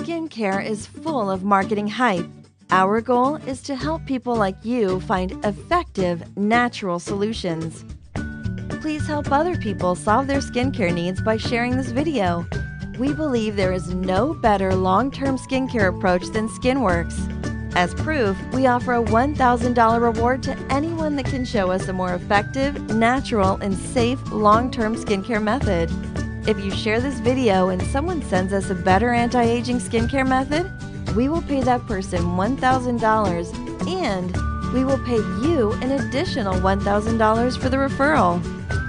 Skincare is full of marketing hype. Our goal is to help people like you find effective, natural solutions. Please help other people solve their skincare needs by sharing this video. We believe there is no better long-term skincare approach than SkinWorks. As proof, we offer a $1,000 reward to anyone that can show us a more effective, natural, and safe long-term skincare method. If you share this video and someone sends us a better anti-aging skincare method, we will pay that person $1,000 and we will pay you an additional $1,000 for the referral.